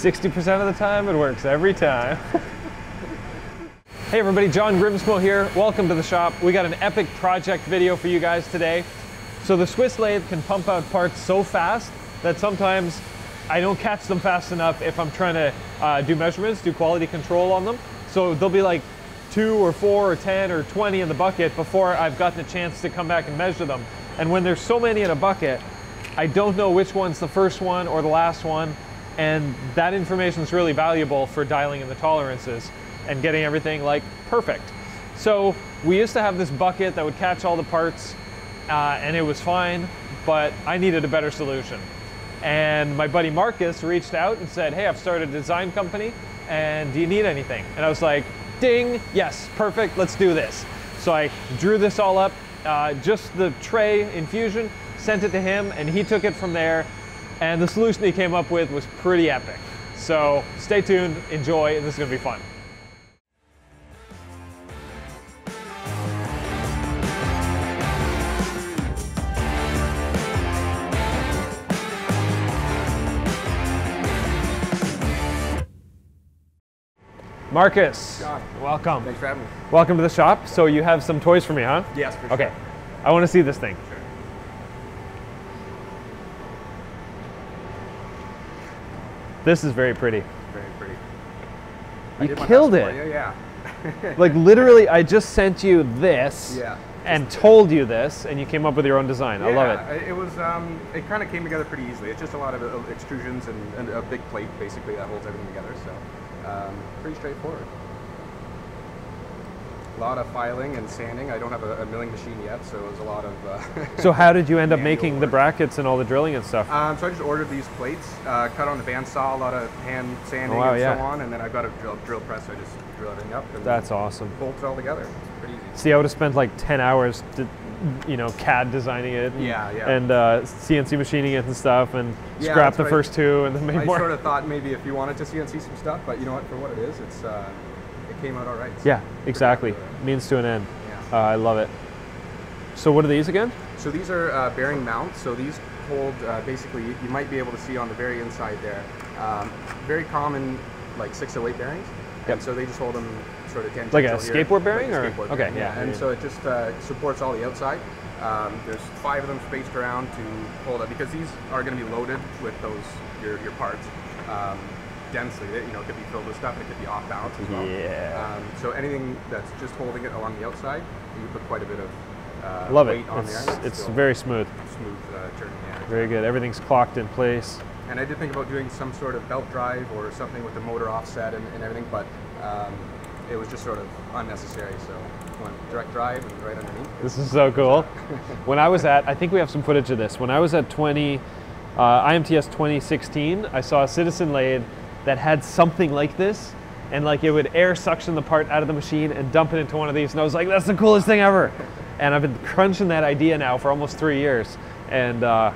60% of the time, it works every time. Hey everybody, John Grimsmo here. Welcome to the shop. We got an epic project video for you guys today. So the Swiss lathe can pump out parts so fast that sometimes I don't catch them fast enough if I'm trying to do measurements, do quality control on them. So they'll be like 2 or 4 or 10 or 20 in the bucket before I've gotten a chance to come back and measure them. And when there's so many in a bucket, I don't know which one's the first one or the last one. And that information is really valuable for dialing in the tolerances and getting everything like perfect. So we used to have this bucket that would catch all the parts and it was fine, but I needed a better solution. And my buddy Marcus reached out and said, hey, I've started a design company and do you need anything? And I was like, ding, yes, perfect, let's do this. So I drew this all up, just the tray in Fusion, sent it to him and he took it from there. And the solution he came up with was pretty epic. So stay tuned, enjoy, this is gonna be fun. Marcus, John, welcome. Thanks for having me. Welcome to the shop. So you have some toys for me, huh? Yes, for sure. Okay, I want to see this thing. Sure. This is very pretty. Very pretty. You killed it. You, yeah. Like literally, I just sent you this and told you this, and you came up with your own design. Yeah, I love it. It was, it kind of came together pretty easily. It's just a lot of extrusions and a big plate basically that holds everything together. So. Pretty straightforward. A lot of filing and sanding. I don't have a milling machine yet, so it was a lot of... So how did you end up making the brackets and all the drilling and stuff? So I just ordered these plates, cut on the bandsaw, a lot of hand sanding so on, and then I've got a drill press, so I just drill everything up. And that's awesome. Bolt it all together. It's pretty easy. See, I would have spent like 10 hours, CAD designing it. And, and CNC machining it and stuff, and scrap the first two and then make more. I sort of thought maybe if you wanted to CNC some stuff, but you know what, for what it is, it's it came out all right. So yeah, exactly. Means to an end. Yeah. I love it. So what are these again? So these are bearing mounts. So these hold basically, you might be able to see on the very inside there, very common like 608 bearings. Yep. And so they just hold them sort of tangential. Like a skateboard bearing? Like a skateboard bearing. Okay, yeah. And so it just supports all the outside. There's 5 of them spaced around to hold up, because these are going to be loaded with those, your parts densely. You know, it could be filled with stuff, it could be off balance as well. Yeah. So anything that's just holding it along the outside, you put quite a bit of weight on there. Love it. It's very smooth. Smooth turning. Yeah, very good. Everything's clocked in place. And I did think about doing some sort of belt drive or something with the motor offset and everything, but it was just sort of unnecessary, so went direct drive and right underneath. This is so cool. When I was at, I think we have some footage of this, when I was at IMTS 2016, I saw a Citizen lathe that had something like this, and like it would air suction the part out of the machine and dump it into one of these, and I was like, that's the coolest thing ever. And I've been crunching that idea now for almost 3 years, and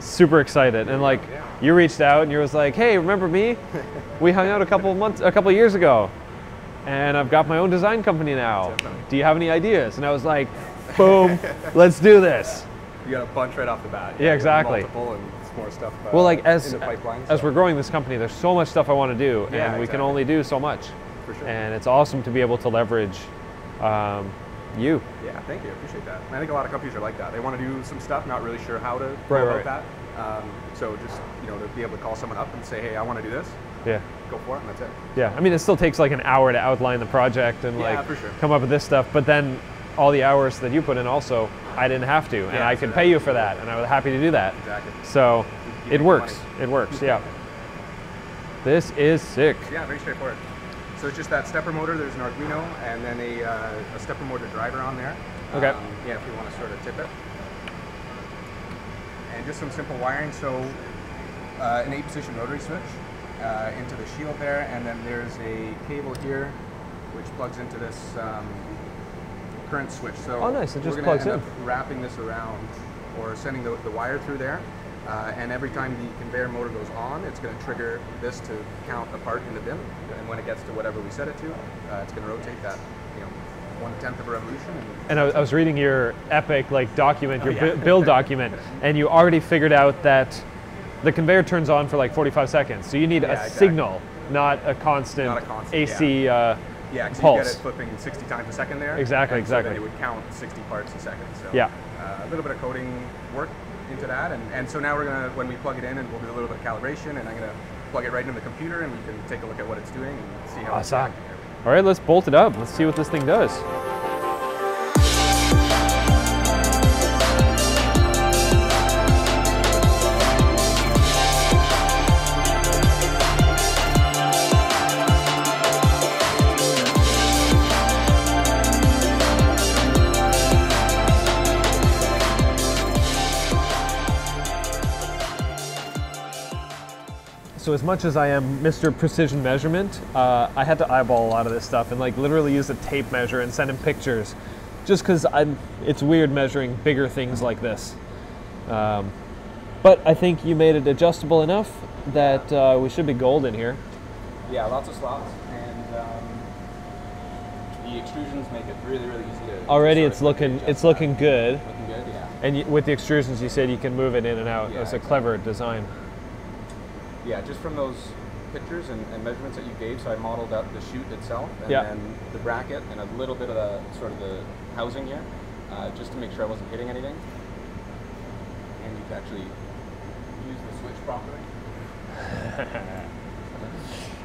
super excited. And like you reached out and you was like, hey, remember me? We hung out a couple years ago and I've got my own design company now. Definitely. Do you have any ideas? And I was like, boom, let's do this. You got a bunch right off the bat. Yeah, exactly. Multiple and more stuff well, like in the pipeline, as we're growing this company, there's so much stuff I want to do and we can only do so much. For sure. And it's awesome to be able to leverage you. Yeah, thank you. I appreciate that. And I think a lot of companies are like that. They want to do some stuff, not really sure how to go about that. So just, you know, to be able to call someone up and say, hey, I want to do this. Yeah. Go for it, and that's it. Yeah, I mean, it still takes like an hour to outline the project and come up with this stuff. But then all the hours that you put in also, I didn't have to. And I could pay you for that. And I was happy to do that. Exactly. So it works. It works. Yeah. This is sick. Yeah, very straightforward. So it's just that stepper motor, there's an Arduino, and then a stepper motor driver on there. Okay. Yeah, if you want to sort of tip it. And just some simple wiring, so an 8-position rotary switch into the shield there, and then there's a cable here which plugs into this current switch. So oh nice, it just plugs in. We're going to end up wrapping this around, or sending the wire through there. And every time the conveyor motor goes on, it's going to trigger this to count the part in the bin. And when it gets to whatever we set it to, it's going to rotate that, you know, 1/10 of a revolution. And I was reading your epic like document, your build document, and you already figured out that the conveyor turns on for like 45 seconds. So you need a signal, not a constant, AC pulse. You get it flipping 60 times a second there. Exactly. So then it would count 60 parts a second. So a little bit of coding work into that. And so now we're going to, when we plug it in, and we'll do a little bit of calibration, and I'm going to plug it right into the computer, and we can take a look at what it's doing and see how it's doing. All right, let's bolt it up. Let's see what this thing does. So as much as I am Mr. Precision Measurement, I had to eyeball a lot of this stuff and like literally use a tape measure and send him pictures, just because it's weird measuring bigger things like this. But I think you made it adjustable enough that we should be gold in here. Yeah, lots of slots, and the extrusions make it really, really easy to. Already, it's looking good. Looking good, yeah. And with the extrusions, you said you can move it in and out. Yeah, it's a clever design. Yeah, just from those pictures and measurements that you gave, so I modeled out the chute itself, and then the bracket, and a little bit of the sort of the housing here, just to make sure I wasn't hitting anything. And you could actually use the switch properly.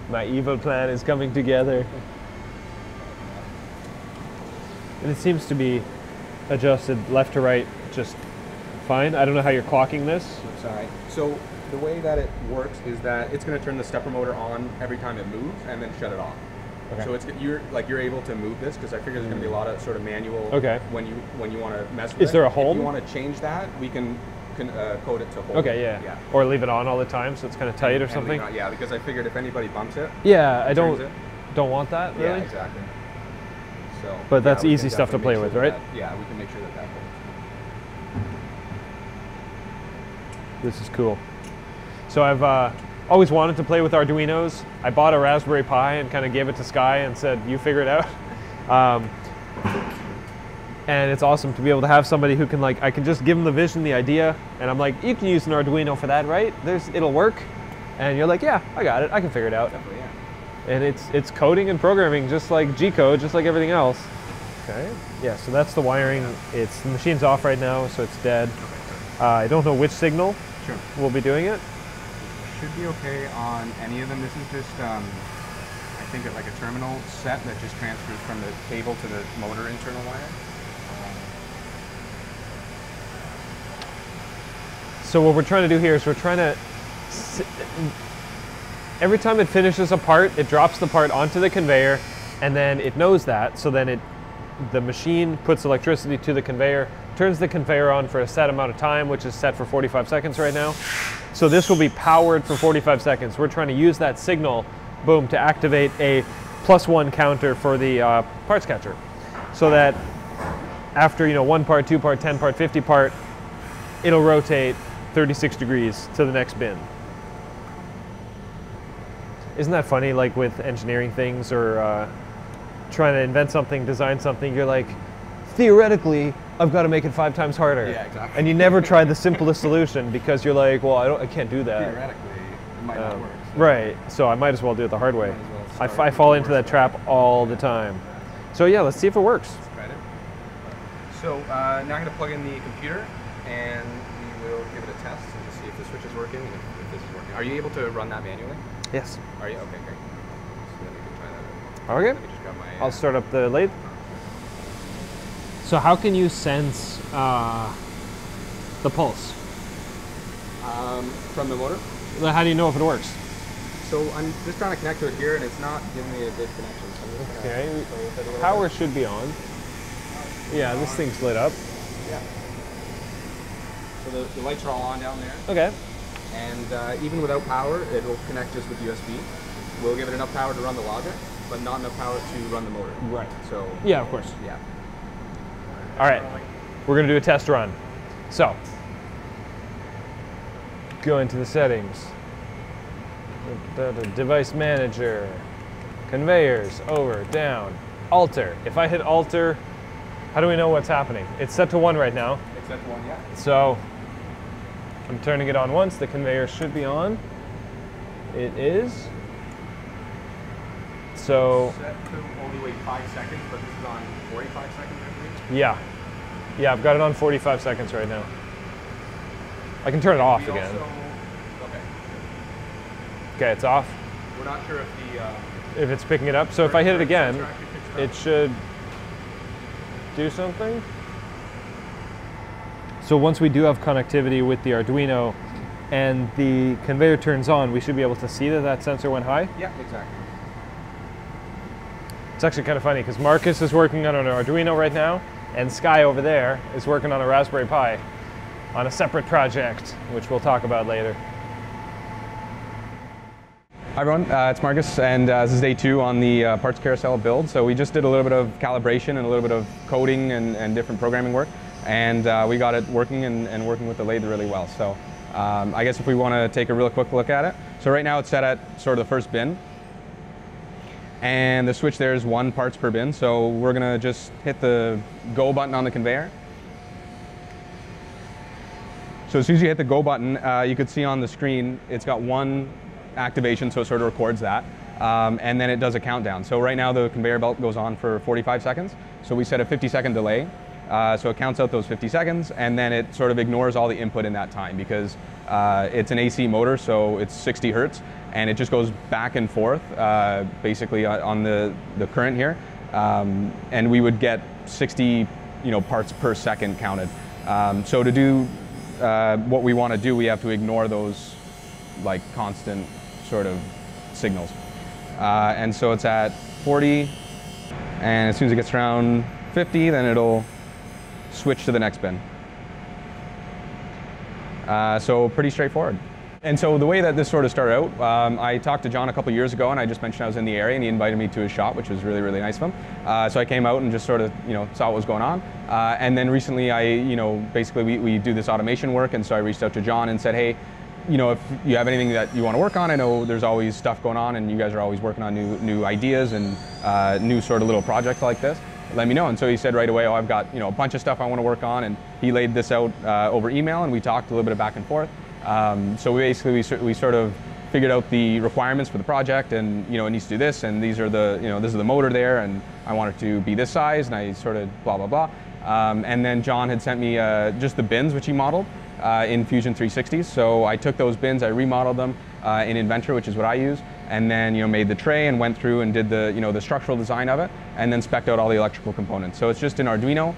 My evil plan is coming together. And it seems to be adjusted left to right just fine. I don't know how you're clocking this. Looks all right. So the way that it works is that it's going to turn the stepper motor on every time it moves, and then shut it off. Okay. So you're able to move this, because I figure there's going to be a lot of sort of manual when you want to mess with it. Is there a home? If you want to change that, we can code it to hold. Okay, yeah. Or leave it on all the time, so it's kind of tight or something. Yeah, because I figured if anybody bumps it, I don't want that really. Yeah, exactly. So, but that's easy stuff to play with, right? Yeah, we can make sure that holds. This is cool. So I've always wanted to play with Arduinos. I bought a Raspberry Pi and kind of gave it to Sky and said, you figure it out. And it's awesome to be able to have somebody who can I can just give them the vision, the idea, and I'm like, you can use an Arduino for that, right? It'll work. And you're like, yeah, I got it. I can figure it out. Definitely, yeah. And it's coding and programming, just like G-code, just like everything else. Okay. Yeah, so that's the wiring. It's, the machine's off right now, so it's dead. I don't know which signal we'll be doing it. Should be okay on any of them. This is just, I think, it's like a terminal set that just transfers from the cable to the motor internal wire. So what we're trying to do here is we're trying to, every time it finishes a part, it drops the part onto the conveyor, and then it knows that. So then the machine puts electricity to the conveyor, turns the conveyor on for a set amount of time, which is set for 45 seconds right now. So this will be powered for 45 seconds. We're trying to use that signal, boom, to activate a +1 counter for the parts catcher. So that after 1 part, 2 part, 10 part, 50 part, it'll rotate 36 degrees to the next bin. Isn't that funny, like with engineering things or trying to invent something, design something, you're like, theoretically, I've got to make it 5 times harder. Yeah, exactly. And you never try the simplest solution because you're like, well, I can't do that. Theoretically, it might not work. So. Right, so I might as well do it the hard way. Well, I fall into that trap all the time. So yeah, let's see if it works. Let's try it. So now I'm going to plug in the computer, and we will give it a test and see if the switch is working and if this is working. Are you able to run that manually? Yes. Are you? Okay, great. So then we can try that. Okay. Let me just grab my, I'll start up the lathe. So how can you sense the pulse? From the motor? How do you know if it works? So I'm just trying to connect to it here, and it's not giving me a good connection. So okay. Power should be on. Yeah, this thing's lit up. Yeah. So the lights are all on down there. Okay. And even without power, it'll connect just with USB. We'll give it enough power to run the logic, but not enough power to run the motor. Right. So yeah, of course. Yeah. All right, we're gonna do a test run. So, go into the settings. Device manager, conveyors, over, down, alter. If I hit alter, how do we know what's happening? It's set to 1 right now. It's set to 1, yeah. So, I'm turning it on once. The conveyor should be on. It is. So set to only wait 5 seconds, but this is on 45 seconds, I believe. Yeah. Yeah, I've got it on 45 seconds right now. I can turn it off again. Also, okay. Okay, it's off. We're not sure if the if it's picking it up. So if I hit it again, it should do something. So once we do have connectivity with the Arduino and the conveyor turns on, we should be able to see that that sensor went high? Yeah, exactly. It's actually kind of funny because Marcus is working on an Arduino right now and Sky over there is working on a Raspberry Pi on a separate project, which we'll talk about later. Hi everyone, it's Marcus, and this is day two on the parts carousel build. So we just did a little bit of calibration and a little bit of coding and different programming work, and we got it working and working with the lathe really well. So I guess if we want to take a real quick look at it. So right now it's set at sort of the first bin, and the switch there is 1 parts per bin. So we're going to just hit the go button on the conveyor. So as soon as you hit the go button, you could see on the screen it's got 1 activation, so it sort of records that, and then it does a countdown. So right now the conveyor belt goes on for 45 seconds, so we set a 50-second delay, so it counts out those 50 seconds, and then it sort of ignores all the input in that time because it's an AC motor, so it's 60 hertz, and it just goes back and forth, basically on the current here, and we would get 60, you know, parts per second counted. So to do what we want to do, we have to ignore those like constant sort of signals. And so it's at 40, and as soon as it gets around 50, then it'll switch to the next bin. So pretty straightforward. And so the way that this sort of started out, I talked to John a couple years ago, and I just mentioned I was in the area, and he invited me to his shop, which was really, really nice of him. So I came out and just sort of, you know, saw what was going on. And then recently I, you know, basically we do this automation work, and so I reached out to John and said, hey, you know, if you have anything that you want to work on, I know there's always stuff going on and you guys are always working on new ideas and new sort of little projects like this, let me know. And so he said right away, oh, I've got, you know, a bunch of stuff I want to work on, and he laid this out over email, and we talked a little bit of back and forth. So we sort of figured out the requirements for the project, and, you know, it needs to do this, and these are the, you know, this is the motor there, and I want it to be this size, and I sort of blah, blah, blah. And then John had sent me just the bins, which he modeled in Fusion 360. So I took those bins, I remodeled them in Inventor, which is what I use, and then, you know, made the tray and went through and did the, you know, the structural design of it, and then spec'd out all the electrical components. So it's just an Arduino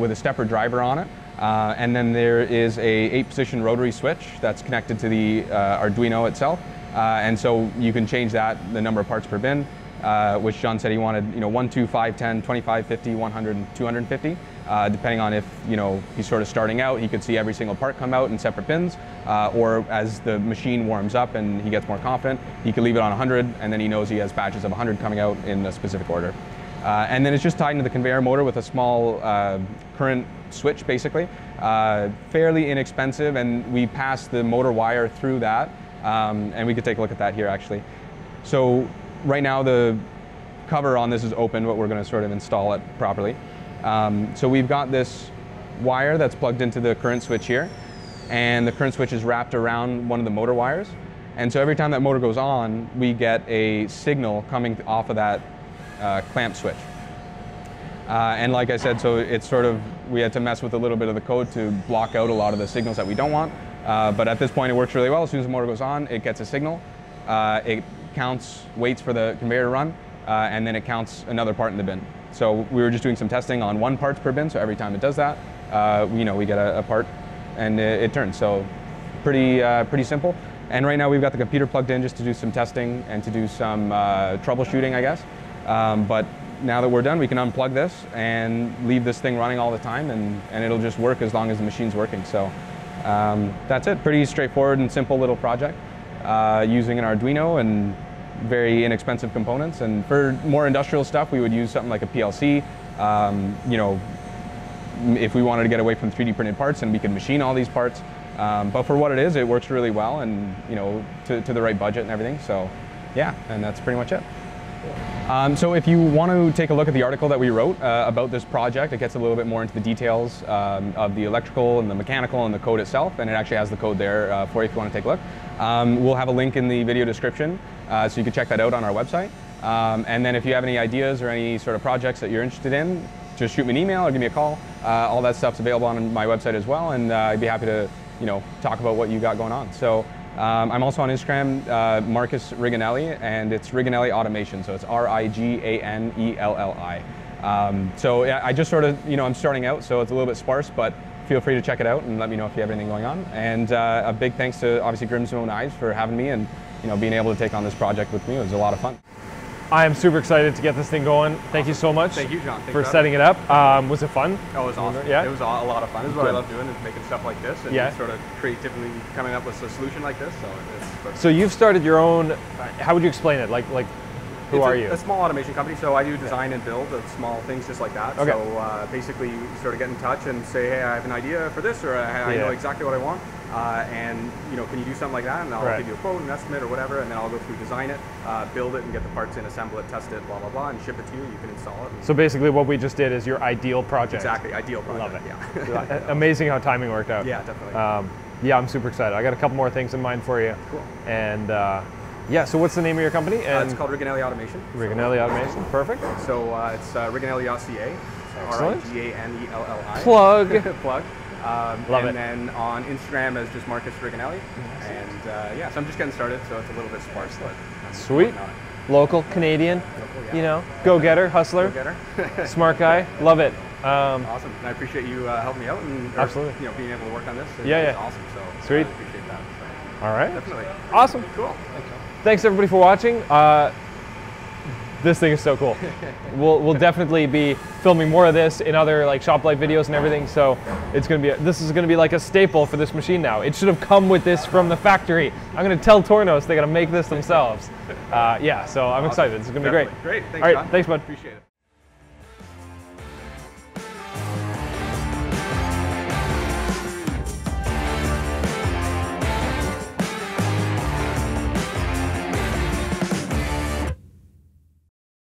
with a stepper driver on it, and then there is a 8-position rotary switch that's connected to the Arduino itself, and so you can change that, the number of parts per bin, which John said he wanted, you know, 1, 2, 5, 10, 25, 50, 100, and 250, depending on if, you know, he's sort of starting out, he could see every single part come out in separate bins, or as the machine warms up and he gets more confident, he could leave it on 100, and then he knows he has batches of 100 coming out in a specific order. And then it's just tied into the conveyor motor with a small current switch, basically. Fairly inexpensive, and we pass the motor wire through that, and we could take a look at that here, actually. So right now the cover on this is open, but we're going to sort of install it properly. So we've got this wire that's plugged into the current switch here, and the current switch is wrapped around one of the motor wires. And so every time that motor goes on, we get a signal coming off of that clamp switch. And like I said, so it's sort of, we had to mess with a little bit of the code to block out a lot of the signals that we don't want. But at this point it works really well. As soon as the motor goes on, it gets a signal. It counts, waits for the conveyor to run, and then it counts another part in the bin. So we were just doing some testing on 1 part per bin, so every time it does that, you know, we get a part and it turns. So pretty simple. And right now we've got the computer plugged in just to do some testing and to do some troubleshooting, I guess. But now that we're done, we can unplug this and leave this thing running all the time, and it'll just work as long as the machine's working. So that's it. Pretty straightforward and simple little project. Using an Arduino and very inexpensive components. And for more industrial stuff, we would use something like a PLC. You know, if we wanted to get away from 3D printed parts, and we could machine all these parts. But for what it is, it works really well, and, you know, to the right budget and everything. So yeah, and that's pretty much it. So if you want to take a look at the article that we wrote about this project, it gets a little bit more into the details of the electrical and the mechanical and the code itself, and it actually has the code there for you if you want to take a look. We'll have a link in the video description, so you can check that out on our website. And then if you have any ideas or any sort of projects that you're interested in, just shoot me an email or give me a call. All that stuff's available on my website as well, and I'd be happy to, you know, talk about what you got going on. So. I'm also on Instagram, Marcus Riganelli, and it's Riganelli Automation, so it's R-I-G-A-N-E-L-L-I. So yeah, I just sort of, you know, I'm starting out, so it's a little bit sparse, but feel free to check it out and let me know if you have anything going on. And a big thanks to, obviously, Grimsmo Knives for having me and, you know, being able to take on this project with me. It was a lot of fun. I am super excited to get this thing going. Thank you so much. Thank you, John. Thanks for setting it up. Was it fun? Oh, it was awesome. Yeah? It was a lot of fun. This is what I love doing, is making stuff like this and sort of creatively coming up with a solution like this. So you've started your own, how would you explain it? Like who are you? A small automation company, so I do design and build of small things just like that. Okay. So basically you sort of get in touch and say, hey, I have an idea for this, or I know exactly what I want. And, you know, can you do something like that? And I'll give you a quote, an estimate, or whatever, and then I'll go through, design it, build it, and get the parts in, assemble it, test it, blah, blah, blah, and ship it to you. You can install it. So basically what we just did is your ideal project. Exactly, ideal project. Love it. Yeah. Amazing how timing worked out. Yeah, definitely. Yeah, I'm super excited. I got a couple more things in mind for you. Cool. And, yeah, so what's the name of your company? And it's called Riganelli Automation. Riganelli Automation, perfect. So it's Riganelli.ca, R-I-G-A-N-E-L-L-I. Plug. Plug. Then on Instagram as just Marcus Riganelli, and yeah, so I'm just getting started, so it's a little bit sparse. Sweet, local Canadian, you know, go-getter, hustler, smart guy, love it. Awesome, and I appreciate you helping me out and you know, being able to work on this. It's awesome. So sweet, I appreciate that. So. All right, definitely, awesome, cool. Thanks everybody for watching. This thing is so cool. We'll definitely be filming more of this in other like shop light videos and everything. So it's gonna be this is gonna be like a staple for this machine now. It should have come with this from the factory. I'm gonna tell Tornos they gotta make this themselves. Yeah, so I'm excited. It's gonna be great. Great. Thanks, John. Thanks, bud. Appreciate it.